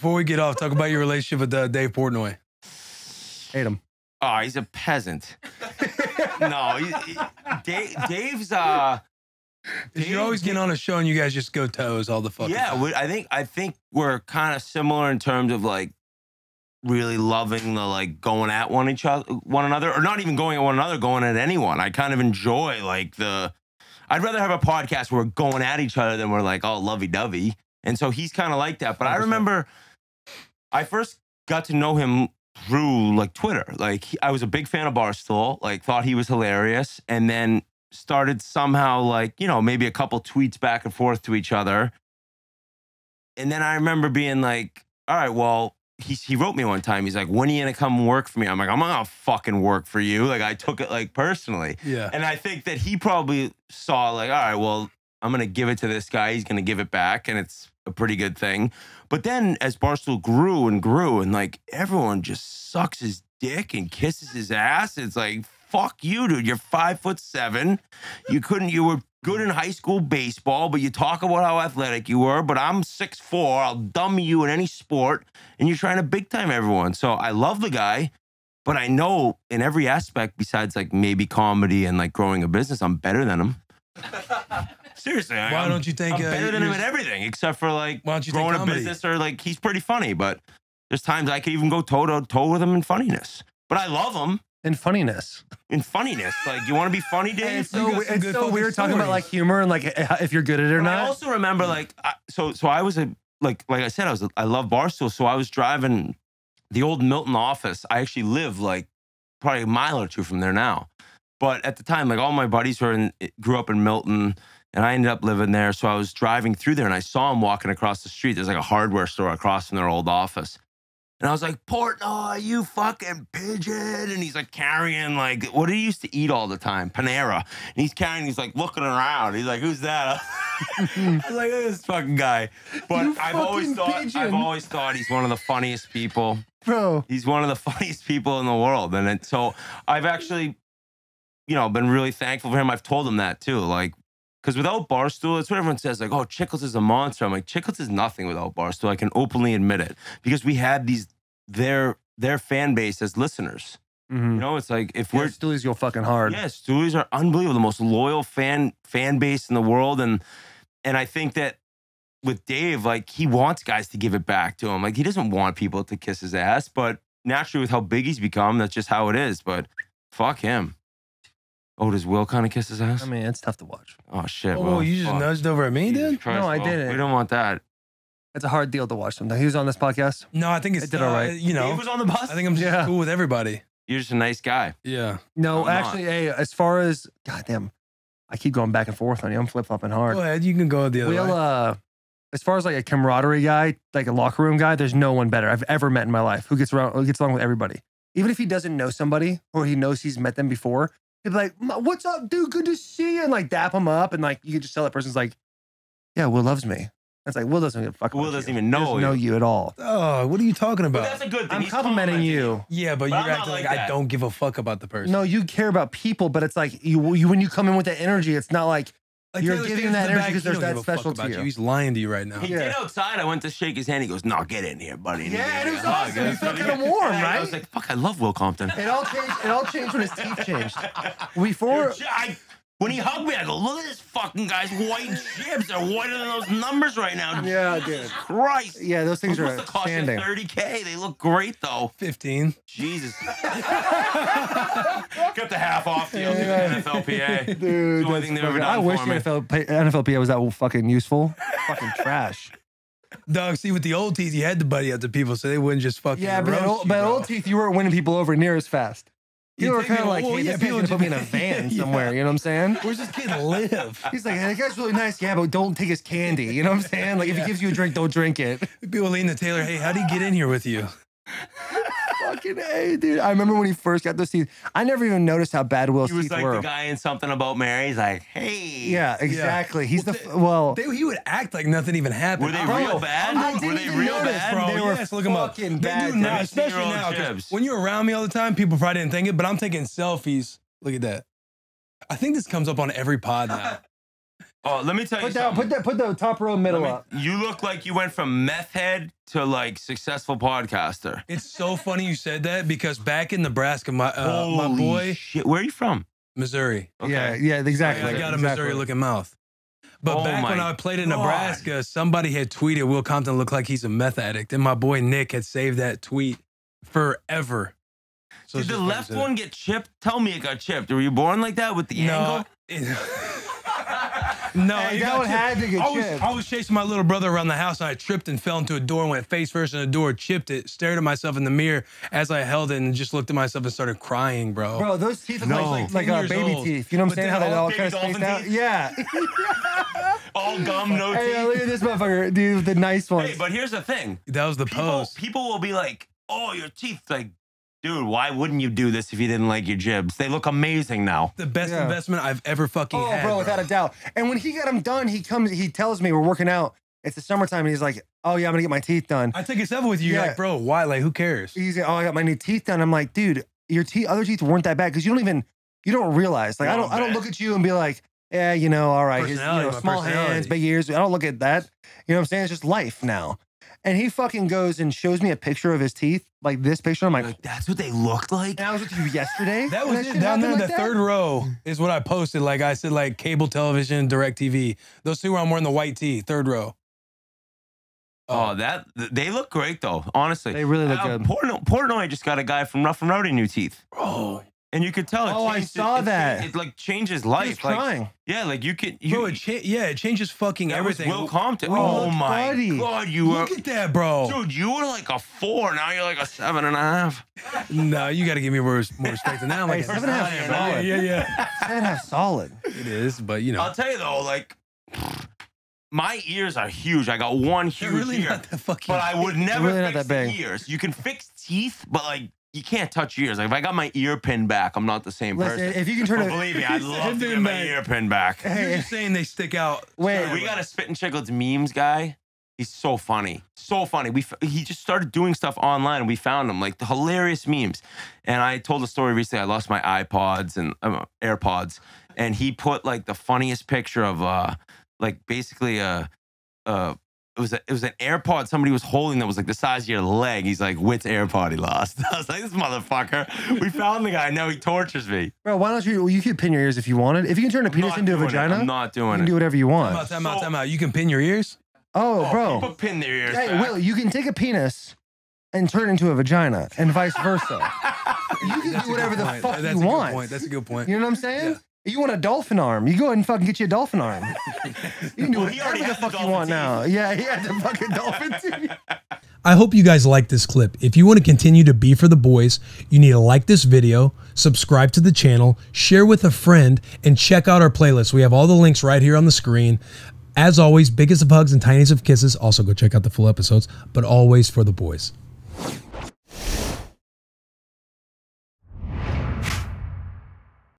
Before we get off, talk about your relationship with Dave Portnoy. Hate him. Oh, he's a peasant. No, Dave's you're always getting on a show and you guys just go toes all the fucking time. Yeah, I think we're kind of similar in terms of like really loving the like going at one another, or not even going at one another, going at anyone. I kind of enjoy like the. I'd rather have a podcast where we're going at each other than we're like all lovey-dovey. And so he's kind of like that. But 100%. I remember I first got to know him through like Twitter. Like I was a big fan of Barstool, like thought he was hilarious, and then started somehow like, you know, maybe a couple tweets back and forth to each other. And then I remember being like, all right, well, he wrote me one time. He's like, when are you going to come work for me? I'm like, I'm not going to fucking work for you. Like, I took it like personally. Yeah. And I think that he probably saw like, all right, well, I'm going to give it to this guy. He's going to give it back. And it's a pretty good thing. But then as Barstool grew and grew and like everyone just sucks his dick and kisses his ass, it's like, fuck you, dude. You're 5'7". You were good in high school baseball, but you talk about how athletic you were, but I'm 6'4". I'll dummy you in any sport, and you're trying to big time everyone. So I love the guy, but I know in every aspect besides like maybe comedy and like growing a business, I'm better than him. Seriously. Why don't you think I'm better than him at everything except for like growing a business, or like he's pretty funny, but there's times I could even go toe-to-toe with him in funniness. But I love him. And funniness. And funniness. Like, you want to be funny, Dave? And it's so weird talking about, like, humor and, like, if you're good at it or not. I also remember, like, I love Barstool, so I was driving the old Milton office. I actually live, like, probably a mile or two from there now. But at the time, like, all my buddies grew up in Milton, and I ended up living there. So I was driving through there, and I saw him walking across the street. There's, like, a hardware store across from their old office. And I was like, Portnoy, you fucking pigeon. And he's like carrying like, what did he used to eat all the time? Panera. And he's like looking around. He's like, who's that? I was like, this fucking guy. But I've always thought he's one of the funniest people. Bro. He's one of the funniest people in the world. And so I've actually, you know, been really thankful for him. I've told him that too. Like, because without Barstool, that's what everyone says, like, oh, Chiclets is a monster. I'm like, Chiclets is nothing without Barstool. I can openly admit it. Because we had their fan base as listeners. Mm-hmm. You know, it's like, if we're... Stoolies go fucking hard. Yeah, Stoolies are unbelievable. The most loyal fan base in the world. And I think that with Dave, like, he wants guys to give it back to him. Like, he doesn't want people to kiss his ass. But naturally, with how big he's become, that's just how it is. But fuck him. Oh, does Will kind of kiss his ass? I mean, it's tough to watch. Oh, shit, Will. Oh, you just nudged over at me, dude? No, I didn't. We don't want that. It's a hard deal to watch sometimes. He was on this podcast. No, I think it did all right. You know, he was on the bus. I think I'm just cool with everybody. You're just a nice guy. Yeah. No, actually, hey, as far as... Goddamn, I keep going back and forth on you. I'm flip-flopping hard. Go ahead. You can go the other way. As far as like a camaraderie guy, like a locker room guy, there's no one better I've ever met in my life who gets along with everybody. Even if he doesn't know somebody or he knows he's met them before, he'd be like, what's up, dude? Good to see you. And like dap him up. And like, you can just tell that person's like, yeah, Will loves me. That's like, Will doesn't give a fuck. Will doesn't even know you. He doesn't know you at all. Oh, what are you talking about? But that's a good thing. I'm complimenting you. Yeah, but you're acting like I don't give a fuck about the person. No, you care about people, but it's like you when you come in with that energy, it's not like, you're giving that energy because there's that special to you. He's lying to you right now. He did outside. I went to shake his hand. He goes, no, get in here, buddy. Yeah, it was awesome. He felt kind of warm, right? I was like, fuck, I love Will Compton. It all changed when his teeth changed. Before... When he hugged me, I go, look at this fucking guy's white jibs. They're whiter than those numbers right now. Yeah, dude. Christ. Yeah, those things are outstanding. $30K. They look great, though. 15. Jesus. Got the half off deal, dude. NFLPA. Dude, the only thing they've ever done. I wish NFLPA was that fucking useful. Fucking trash. Dog, see, with the old teeth, you had to buddy up to people so they wouldn't just fucking roast you, but old teeth, you weren't winning people over near as fast. You were kind of like, hey, this guy's gonna put me in a van somewhere, you know what I'm saying? Where's this kid live? He's like, hey, that guy's really nice, yeah, but don't take his candy, you know what I'm saying? Like, if he gives you a drink, don't drink it. People lean to Taylor, hey, how do you get in here with you? Fucking A, dude. I remember when he first got those teeth. I never even noticed how bad Will's teeth were. He was like the guy in Something About Mary. He's like, hey. Yeah, exactly. Yeah. He's he would act like nothing even happened. Were they real bad? Were they real bad, bro? They were fucking bad. They do now, especially now. When you're around me all the time, people probably didn't think it, but I'm taking selfies. Look at that. I think this comes up on every pod now. Oh, let me tell you something. Put the top row middle up. You look like you went from meth head to like successful podcaster. It's so funny you said that because back in Nebraska, my boy. Shit. Where are you from? Missouri. Okay. Yeah, exactly. I got a Missouri looking mouth. But back when I played in Nebraska, somebody had tweeted Will Compton looked like he's a meth addict, and my boy Nick had saved that tweet forever. So did the left one get chipped? Tell me it got chipped. Were you born like that with the angle? No, hey, that one had to get chipped. I was chasing my little brother around the house, and I tripped and fell into a door and went face first in the door, chipped it, stared at myself in the mirror as I held it, and just looked at myself and started crying, bro. Bro, those teeth are like baby teeth. You know what I'm saying? How they all kind of spaced out? Yeah. All gum, no teeth. Hey, look at this motherfucker, dude, the nice ones. Hey, but here's the thing. That was the pose. People will be like, oh, your teeth, like, dude, why wouldn't you do this if you didn't like your jibs? They look amazing now. The best investment I've ever fucking had. Oh, bro, without a doubt. And when he got them done, he tells me we're working out. It's the summertime, and he's like, oh, yeah, I'm going to get my teeth done. I took a selfie with you. You're like, bro, why? Like, who cares? He's like, oh, I got my new teeth done. I'm like, dude, your other teeth weren't that bad because you don't realize. Like, I don't look at you and be like, yeah, you know, all right. His, you know, small hands, big ears. I don't look at that. You know what I'm saying? It's just life now. And he fucking goes and shows me a picture of his teeth, like this picture. I'm like, that's what they looked like? And I was with you yesterday? That was it. Down there in the third row is what I posted. Like I said, like cable television, Direct TV. Those two where I'm wearing the white tee, third row. Oh, they look great, though, honestly. They really look good. Portnoy just got a guy from Rough N' Rowdy new teeth. Oh, and you could tell. It I saw that. It like changes life. He's crying. Like, yeah, like you could. Bro, it changes fucking everything. Will Compton. Oh my God, you look at that, bro. Dude, you were like a 4. Now you're like a 7.5. No, you got to give me more respect than that. I'm like 7.5 solid. Yeah. 7.5 solid. It is, but you know. I'll tell you though, like. My ears are huge. I got one huge ear. Not that fucking but I would never really fix the ears. You can fix teeth, but like. You can't touch ears. Like if I got my ear pin back, I'm not the same person. If you can turn believe me, I'd love to get my ear pin back. Hey. You're just saying they stick out. Wait, we got a Spittin' Chiclets memes guy. He's so funny, so funny. He just started doing stuff online, and we found him like the hilarious memes. And I told a story recently. I lost my iPods and AirPods, and he put like the funniest picture of like basically it was an AirPod somebody was holding that was like the size of your leg. He's like, which AirPod he lost? I was like, this motherfucker. We found the guy. Now he tortures me. Bro, why don't you? Well, you could pin your ears if you wanted. If you can turn a penis into a vagina, I'm not doing it. You can do whatever you want. Time out. You can pin your ears? Oh, bro. People pin their ears. Hey, Will, you can take a penis and turn it into a vagina and vice versa. You can do whatever the fuck you want. That's a good point. You know what I'm saying? Yeah. You want a dolphin arm? You go ahead and fucking get you a dolphin arm. You can do whatever the fuck you want now. Yeah, he had the fucking dolphin team. I hope you guys like this clip. If you want to continue to be for the boys, you need to like this video, subscribe to the channel, share with a friend, and check out our playlist. We have all the links right here on the screen. As always, biggest of hugs and tiniest of kisses. Also, go check out the full episodes, but always for the boys.